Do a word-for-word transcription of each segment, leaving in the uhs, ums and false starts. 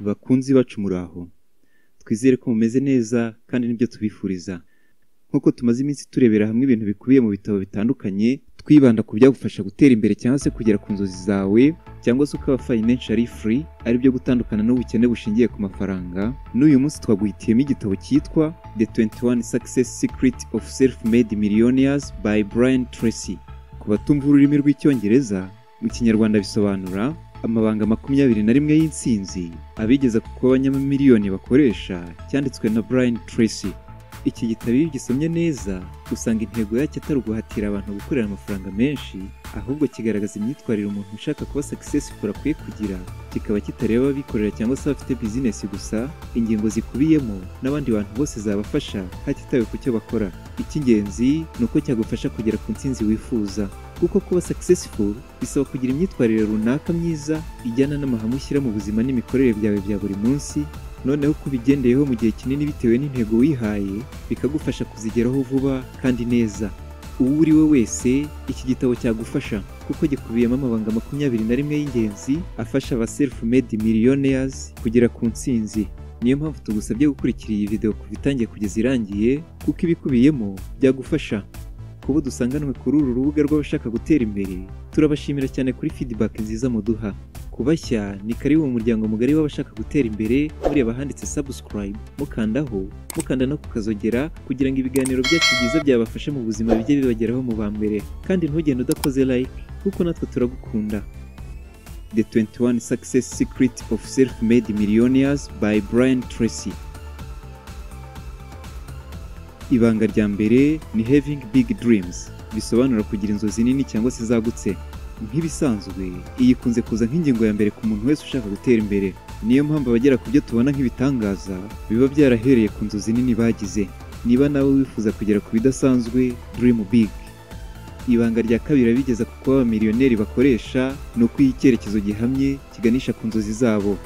bakunzi bacu muraho twizere ko mumeze neza kandi nibyo tubifuriza nk'uko tumaze iminsi turebera hamwe ibintu bikubiye mu bitabo bitandukanye twibanda ku byagufasha gutera imbere cyangwa se kugera ku nzozi zawe cyangwa se ukaba financially free ari byo gutandukana n'ubukene bushingiye ku mafaranga n'uyu munsi twaguhitiyemo igitabo cyitwa The twenty-one Success Secrets of Self-Made Millionaires by Brian Tracy ku batumva ururimi rw'icyongereza mu kinyarwanda bisobanura amabanga makumyabiri na rimwe y'insinzi abigeza ku abanyamiliyoni bakoresha cyanditswe na Brian Tracy. Iki gitabo gisomye neza usanga intego yacyo atari guhatira abantu gukorera amafaranga menshi ahubwo kigaragaza imyitwarire umuntu ushaka kuba successful akwiye kugira kikaba kitareba abikorera cyangwa se abafite business gusa ingingo zikubiyemo n'abandi bantu bose zabafasha hatitawe ku cyo bakora. Icy'ingenzi ni uko cyagufasha kugera ku ntsinzi wifuza kuko kuba successful bisaba kugira imyitwarire runaka myiza ijyana n'amahame ushyira mu buzima n'imikorere byawe bya buri munsi. Noneho kubigendeyeho mu gihe kinini bitewe n'intego wihaye bikagufasha kuzigeraho vuba kandi neza. Uwo uri we wese iki gitabo cyagufasha kuko gikubiyemo amabanga makumyabiri na rimwe y'ingenzi afasha aba self-made millionaires kugera ku ntsinzi. Niyo mpamvu tugusabye gukurikira iyi video kuva itangiye kugeza irangiye kuko ibikubiyemo byagufasha. Kuba dusanganwe kuri uru rubuga rw'abashaka gutera imbere turabashimira cyane kuri feedback nziza muduha. Kubashya ni karibu mu muryango mugari w'abashaka gutera imbere muri abahanditse subscribe mukandaho mukanda no kukazogera kugira ngo ibiganiro byacu byiza byabafashe mu buzima bijye bibageraho mu bambere kandi ntugende udakoze like kuko natwe turagukunda. The twenty-one Success Secrets of Self-Made Millionaires by Brian Tracy. Ibanga rya mbere ni having big dreams bisobanura kugira inzozi nini cyangwa se zagutse. Nk'ibisanzwe iyi kunze kuza nk'ingingo ya mbere ku muntu wese ushaka gutera imbere niyo mpamvu abagera ku byo tubona nk'ibitangaza biba byarahereye ku nzozi nini bagize. Niba nawe wifuza kugera ku bidasanzwe dream big. Ibanga rya kabiri bigeza ku kuba abamiliyoneri bakoresha ni ukwiha icyerekezo gihamye kiganisha ku nzozi zabo.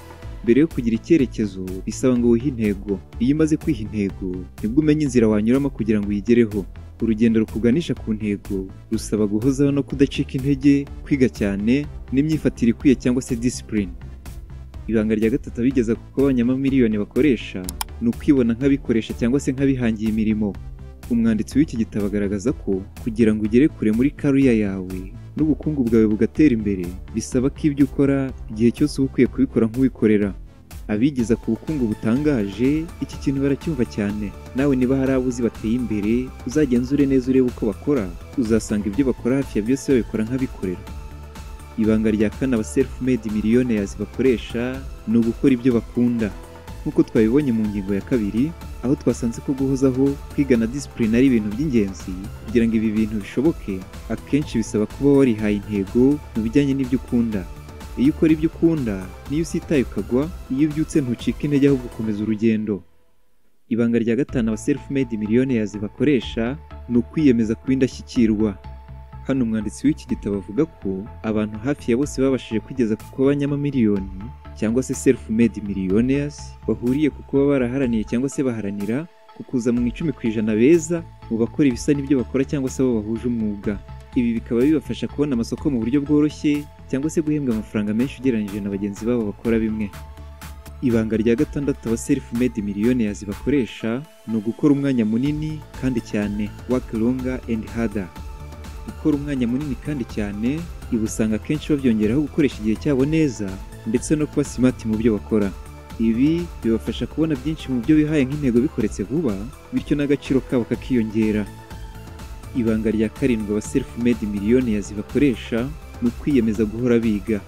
Mbere yo kugira icyerekezo bisaba ngo wihe intego, iyo umaze kwiha intego nibwo umenya inzira wanyuramo kugira ngo uyigereho. Urugendo rukuganisha ku ntego rusaba guhozaho no kudacika intege kwiga cyane n'imyifatire ikwiye cyangwa se discipline. Ibanga rya gatatu bigeza ku kuba abanyamiliyoni bakoresha ni ukwibona nk'abikoresha cyangwa se nk'abihangiye imirimo. Umwanditsi w'iki gitabo agaragaza ko kugira ngo ugere kure muri career yawe n'ubukungu bwawe bugatera imbere bisaba ko ibyo ukora igihe cyose uba ukwiye kubikora nk'uwikorera. Abigeza ku bukungu butangaje iki kintu baracyumva cyane nawe niba hari abuzi bateye imbere uzagenzure neza urebe uko bakora uzasanga ibyo bakora hafi ya byose babikora nk'abikorera. Ibanga rya kane aba self-made millionaires bakoresha ni ugukora ibyo bakunda. Nk'uko twabibonye mu ngingo ya kabiri aho twasanze ko guhozaho kwigana discipline ari ibintu by'ingenzi kugira ngo ibi bintu bishoboke akenshi bisaba kuba warihaye intego mu bijyanye n'ibyo ukunda. Iyo ukora ibyo ukunda niyo usitaye ukagwa iyo ubyutse ntucika intege ahubwo ukomeza urugendo. Ibanga rya gatanu aba self-made millionaires bakoresha ni ukwiyemeza kuba indashyikirwa. Hano umwanditsi w'iki gitabo avuga ko abantu hafi ya bose babashije kwigeza ku kuba abanyamiliyoni cyangwa se self-made millionaires bahuriye ku kuba baraharaniye cyangwa se baharanira kukuza mu icumi ku ijana beza mu bakora ibisa n'ibyo bakora cyangwa se abo bahuje umwuga. Ibi bikaba bibafasha kubona amasoko mu buryo bworoshye cyangwa se guhembwa amafaranga menshi ugereranyije na bagenzi babo bakora bimwe. Ibanga rya gatandatu aba self-made millionaires bakoresha ni ugukora umwanya munini kandi cyane work longer and harder. Gukora umwanya munini kandi cyane ibusanga akenshi babyongeraho gukoresha igihe cyabo neza ndetse no kuba smart mu byo bakora. Ibi bibafasha kubona byinshi mu byo bihaye nk'intego bikoretse vuba bityo n'agaciro kabo kakiyongera. Ibanga rya karindwi aba self-made millionaires bakoresha ni ukwiyemeza guhora biga.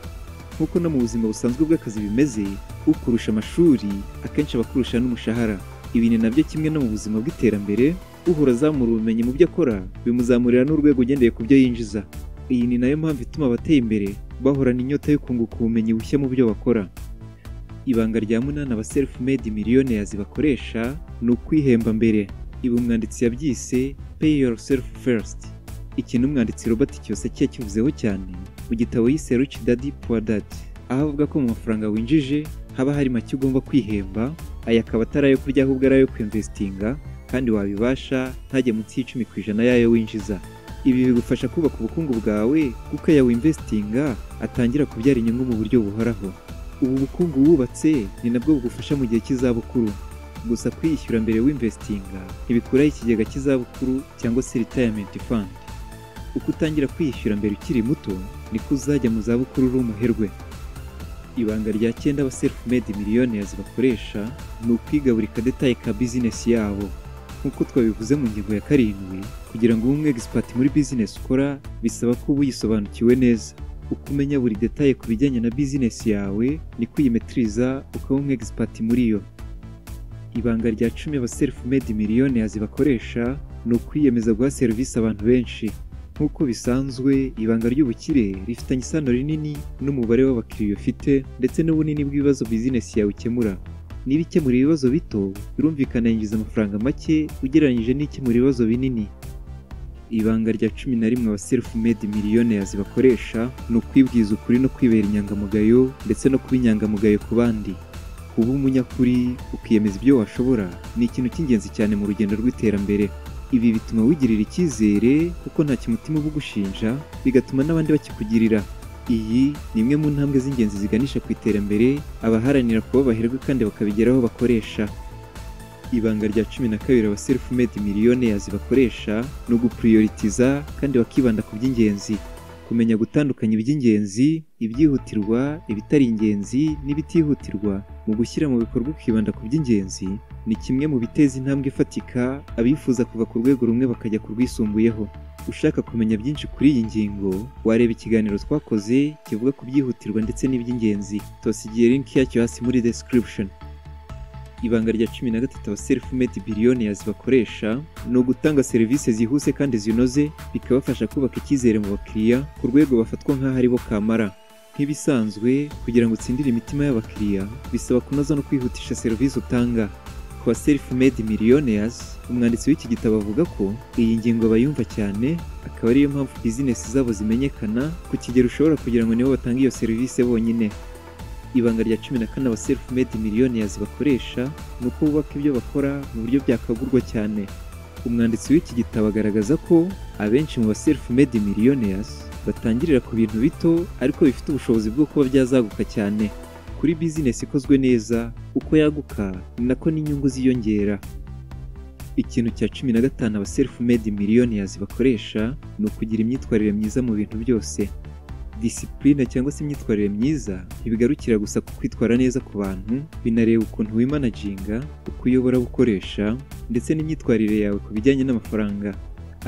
Nk'uko no mu buzima busanzwe bw'akazi bimeze ukurusha amashuri akenshi abakurusha n'umushahara. Ibi ni nabyo kimwe no mu buzima bw'iterambere uhora azamura ubumenyi mu byo akora bimuzamurira n'urwego ugendeye ku byo yinjiza. Iyi ni nayo mpamvu ituma abateye imbere bahorana inyota yo kunguka ubumenyi bushya mu byo bakora. Ibanga rya munani aba self-made millionaires bakoresha ni ukwihemba mbere. Ibi umwanditsi yabyise pay yourself first. Ikintu umwanditsi Robert Kiyosaki yakivuzeho cyane mu gitabo yise Rich Daddy Poor Daddy aho avuga ko mu mafaranga winjije haba hari make ugomba kwihemba aya akaba atari ayo kurya ahubwo ari ayo kwinvestinga kandi wabibasha ntajye munsi y'icumi ku ijana yayo winjiza. Ibi bigufasha kubaka ubukungu bwawe kuko aya winvestinga atangira kubyara inyungu mu buryo buhoraho. Ubu bukungu wubatse ni nabwo bugufasha mu gihe cy'izabukuru. Gusa kwishyura mbere w'investinga ntibikuraho ikigega cy'izabukuru cyangwa se retirement fund. Uko utangira kwishyura mbere ukiri muto niko uzajya mu zabukuru uri umuherwe. Ibanga rya cyenda aba self-made millionaires bakoresha ni ukwiga buri kadetaye ka business yabo. Nk'uko twabivuze mu ngingo ya karindwi, kugira ngo umwe expert muri business ukora bisaba ko uyisobanukiwe neza. Ukumenya buri detaye ku bijyanye na business yawe ni kuyimetriza ukaba umwe expert muri yo. Ibanga rya cumi aba self-made millionaires bakoresha ni ukwiyemeza guha service abantu benshi. Nk'uko bisanzwe ibanga ry'ubukire rifitanye isano rinini n'umubare w'abakiriya ufite ndetse n'ubunini bw'ibibazo business yawe ukemura. Niba ikemura ibibazo bito birumvikana yinjiza amafaranga make ugereranyije n'ikemura ibibazo binini. Ibanga rya cumi na rimwe aba self-made millionaires bakoresha ni ukwibwiza ukuri no kwibera inyangamugayo ndetse no kuba inyangamugayo ku bandi. Kuba umunyakuri ukiyemeza ibyo washobora ni ikintu cy'ingenzi cyane mu rugendo rw'iterambere. Ibi bituma wigirira icyizere kuko nta kimutima ubugushinja, bigatuma n'abandi bakikugirira. Iyi ni imwe mu ntambwe z'ingenzi ziganisha ku iterambere abaharanira kuba baherwe kandi bakabigeraho bakoresha. Ibanga rya cumi na kabiri aba self-made millionaires bakoresha no guprioritiza kandi bakibanda ku by'ingenzi. Kumenya gutandukanya iby'ingenzi, ibyihutirwa, ibitari ingenzi n'ibitihutirwa mu gushyira mu bikorwa ukibanda ku by'ingenzi ni kimwe mu biteza intambwe ifatika abifuza kuva ku rwego rumwe bakajya ku rwisumbuyeho. Ushaka kumenya byinshi kuri iyi ngingo wareba ikiganiro twakoze kivuga ku byihutirwa ndetse n'iby'ingenzi. Tosigiye link yacyo hasi muri description. Ibanga rya cumi na gatatu aba self-made billionaires bakoresha no gutanga serivisi zihuse kandi zinoze, bikabafasha kubaka icyizere mu bakiriya ku rwego bafatwa nk'aho ari bo kamara. Nk'ibisanzwe kugira ngo utsindire imitima y'abakiriya bisaba kunoza no kwihutisha serivisi utanga. Ku ba self-made millionaires umwanditsi w'iki gitabo avuga ko iyi ngingo bayumva cyane, akaba ariyo mpamvu business zabo zimenyekana ku kigero ushobora kugira ngo nibo batanga iyo serivisi bonyine. Ibanga rya cumi na kane aba self-made millionaires bakoresha ni uko bubaka ibyo bakora mu buryo byakagurwa cyane. Umwanditsi w'iki gitabo agaragaza ko abenshi mu ba self-made millionaires batangirira ku bintu bito ariko bifite ubushobozi bwo kuba byazaguka cyane. Kuri business ikozwe neza uko yaguka nako n'inyungu ziyongera. Ikintu cya cumi na gatanu aba self-made millionaires bakoresha ni ukugira imyitwarire myiza mu bintu byose. Discipline cyangwa se imyitwarire myiza ibigarukira gusa ku kwitwara neza ku bantu, binareba ukuntu wimanaginga, uko uyobora gukoresha ndetse n'imyitwarire yawe ku bijyanye n'amafaranga.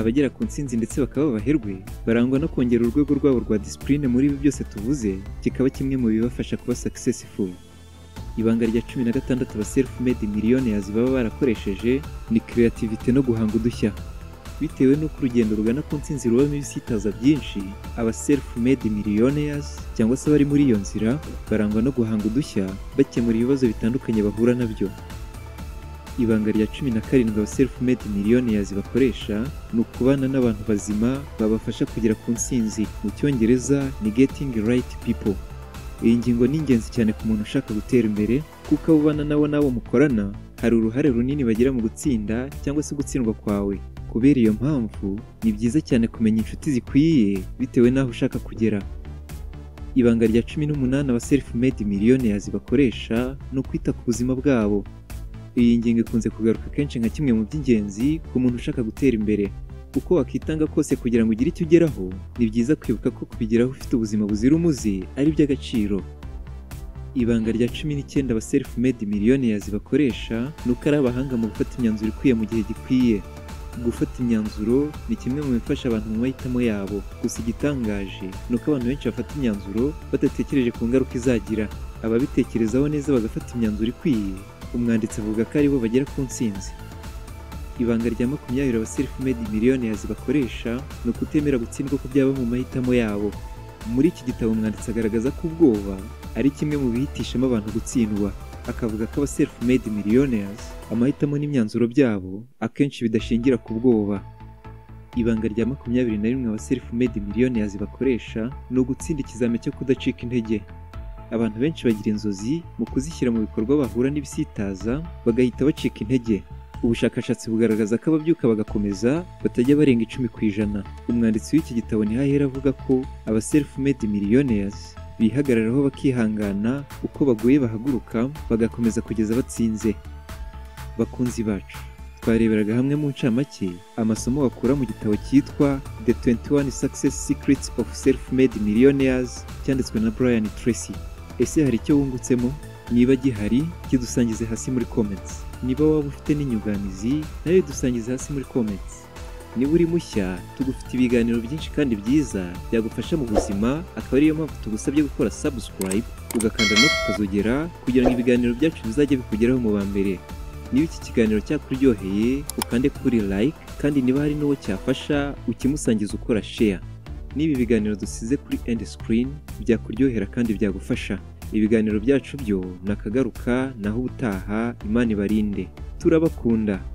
Abagera ku nsinzi ndetse bakaba baherwe barangwa no kongera urwego rwabo rwa discipline muri ibi byose tuvuze, kikaba kimwe mu bibafasha kuba successful. Ibanga rya cumi na gatandatu aba self-made millionaires baba barakoresheje ni creativity no guhanga udushya. Bitewe n'uko urugendo rugana ku nsinzi rubamo ibisitaza byinshi, aba self-made millionaires cyangwa se bari muri iyo nzira barangwa no guhanga udushya bakemura ibibazo bitandukanye bahura nabyo. Ibanga rya cumi na karindwi aba self-made millionaires bakoresha ni ukubana n'abantu bazima babafasha kugera ku nsinzi. Mu cyongereza ni getting right people. Iyi ngingo ni ingenzi cyane ku muntu ushaka gutera imbere kuko ubana nabo nabo mukorana hari uruhare runini bagira mu gutsinda cyangwa se gutsindwa kwawe. Kubera iyo mpamvu ni byiza cyane kumenya inshuti zikwiye bitewe n'aho ushaka kugera. Ibanga rya cumi n'umunani aba self-made millionaires bakoresha no kwita ku buzima bwabo. Iyi ngingo ikunze kugaruka kenshi nka kimwe mu by'ingenzi ku muntu ushaka gutera imbere. Uko wakitanga kose kugira ngo ugire icyo ugeraho, ni byiza kwibuka ko kubigeraho ufite ubuzima buzira umuze ari iby'agaciro. Ibanga rya cumi n'icyenda aba self-made millionaires bakoresha ni uko ari abahanga mu gufata imyanzuro ikwiye mu gihe gikwiye. Gufata imyanzuro ni kimwe mu bifasha abantu mu mahitamo yabo. Gusa igitangaje ni uko abantu benshi bafata imyanzuro badatekereje ku ngaruka izagira. Ababitekerezaho neza bagafata imyanzuro ikwiye, umwanditsi avuga ko aribo bagera ku ntsinzi. Ibanga rya makumyabiri aba self-made millionaires bakoresha ni ukutemera gutsindwa ko byaba mu mahitamo yabo. Muri iki gitabo umwanditsi agaragaza ko ubwoba ari kimwe mu bihitishamo abantu gutsindwa. Akavuga ko aba self-made millionaires amahitamo n'imyanzuro byabo akenshi bidashingira ku bwoba. Ibanga rya makumyabiri na rimwe aba self-made millionaires bakoresha ni ugutsinda ikizame cyo kudacika intege. Abantu benshi bagira inzozi, mu kuzishyira mu bikorwa bahura n'ibisitaza bagahita bacika intege. Ubushakashatsi bugaragaza ko ababyuka bagakomeza batajya barenga icumi ku ijana. Umwanditsi w'iki gitabo ntihahera avuga ko aba self-made millionaires bihagararaho bakihangana, uko baguye bahaguruka, bagakomeza kugeza batsinze. Bakunzi bacu, twareberaga hamwe mu ncamake amasomo bakura mu gitabo cyitwa The twenty-one Success Secrets of Self-Made Millionaires cyanditswe na Brian Tracy. Ese hari icyo wungutsemo? Niba gihari, kidusangize hasi muri comments. Niba waba ufite n'inyuganizi, nayo dusangize hasi muri comments. Niba uri mushya, tugufite ibiganiro byinshi kandi byiza byagufasha mu buzima, akaba ariyo mpamvu tugusabye gukora subscribe, ugakanda no kuzogera kugira ngo ibiganiro byacu bizajye bikugeraho mu bambere. Niba iki kiganiro cyakuryoheye, ukande kuri like, kandi niba hari n'uwo cyafasha, ukimusangiza ukora share. Niba ibiganiro dusize kuri end screen byakuryohera kandi byagufasha. Ibiganiro byacu byo nakagaruka, naho ubutaha Imana ibarinde. Turabakunda.